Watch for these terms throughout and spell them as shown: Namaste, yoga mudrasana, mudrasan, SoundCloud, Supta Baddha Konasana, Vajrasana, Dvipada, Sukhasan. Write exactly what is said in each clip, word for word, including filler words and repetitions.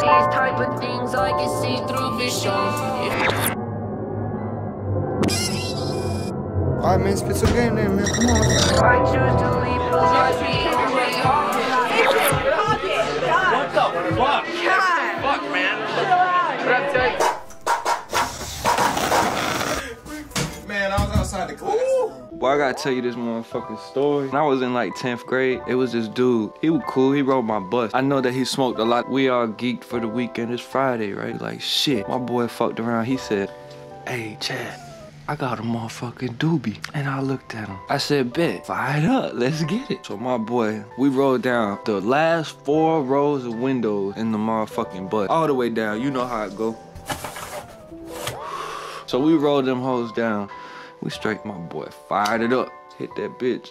These type of things I can see through vision. I mean, it's a game name, man. Come on. I choose to leave the life being way off. What the fuck? God. Fuck, man. What did I tell you? Boy, I gotta tell you this motherfucking story. When I was in like tenth grade, it was this dude. He was cool, he rode my bus. I know that he smoked a lot. We all geeked for the weekend, it's Friday, right? Like, shit, my boy fucked around. He said, hey, Chad, I got a motherfucking doobie. And I looked at him. I said, bet, fire it up, let's get it. So my boy, we rolled down the last four rows of windows in the motherfucking bus. All the way down, you know how it go. So we rolled them hoes down. We straight, my boy fired it up, hit that bitch,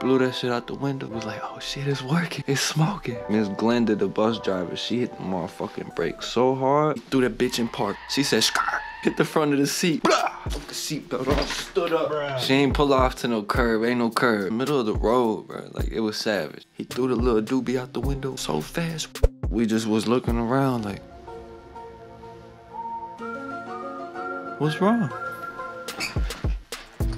blew that shit out the window. Was like, oh shit, it's working, it's smoking. Miss Glenda, the bus driver, she hit the motherfucking brake so hard, threw that bitch in park. She said, skr, hit the front of the seat, blah, took the seatbelt off, stood up. Bruh. She ain't pull off to no curb, ain't no curb. Middle of the road, bro, like it was savage. He threw the little doobie out the window so fast. We just was looking around like, what's wrong?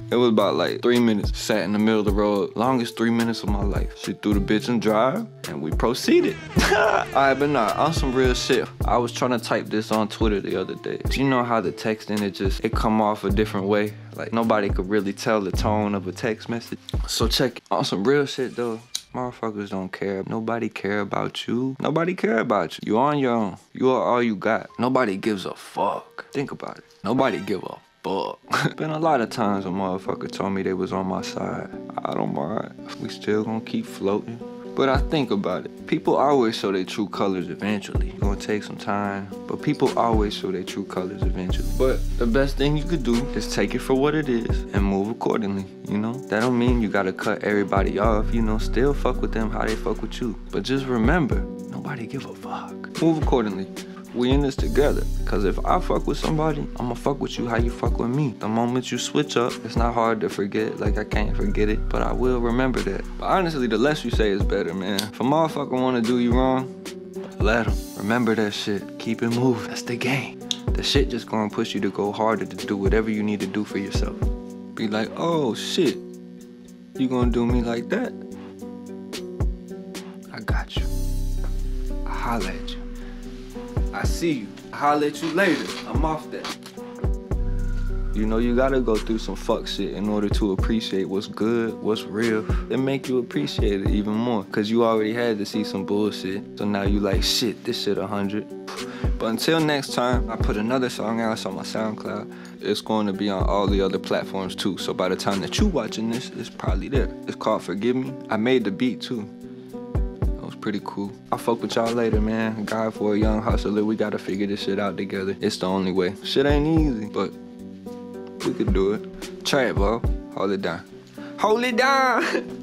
It was about like three minutes, sat in the middle of the road. Longest three minutes of my life. She threw the bitch in drive and we proceeded. All right, but nah, on some real shit. I was trying to type this on Twitter the other day. You know how the texting, it just, it come off a different way. Like nobody could really tell the tone of a text message. So check it. On some real shit though, motherfuckers don't care. Nobody care about you. Nobody care about you. You on your own. You are all you got. Nobody gives a fuck. Think about it. Nobody give a fuck. Been a lot of times a motherfucker told me they was on my side. I don't mind. We still gonna keep floating. But I think about it. People always show their true colors eventually. It's gonna take some time, but people always show their true colors eventually. But the best thing you could do is take it for what it is and move accordingly, you know? That don't mean you gotta cut everybody off, you know? Still fuck with them how they fuck with you. But just remember, nobody give a fuck. Move accordingly. We in this together, cause if I fuck with somebody, I'ma fuck with you how you fuck with me. The moment you switch up, it's not hard to forget, like I can't forget it, but I will remember that. But honestly, the less you say is better, man. If a motherfucker wanna do you wrong, let him. Remember that shit, keep it moving, that's the game. The shit just gonna push you to go harder, to do whatever you need to do for yourself. Be like, oh shit, you gonna do me like that? I got you, I holla at you. I see you. Holler at you later. I'm off that. You know, you gotta go through some fuck shit in order to appreciate what's good, what's real. It make you appreciate it even more, cause you already had to see some bullshit. So now you like, shit, this shit a hundred. But until next time, I put another song out on my SoundCloud. It's going to be on all the other platforms too. So by the time that you watching this, it's probably there. It's called Forgive Me. I made the beat too. Pretty cool. I'll fuck with y'all later, man. God, for a young hustler, we gotta figure this shit out together. It's the only way. Shit ain't easy, but we could do it. Try it, bro. Hold it down. Hold it down!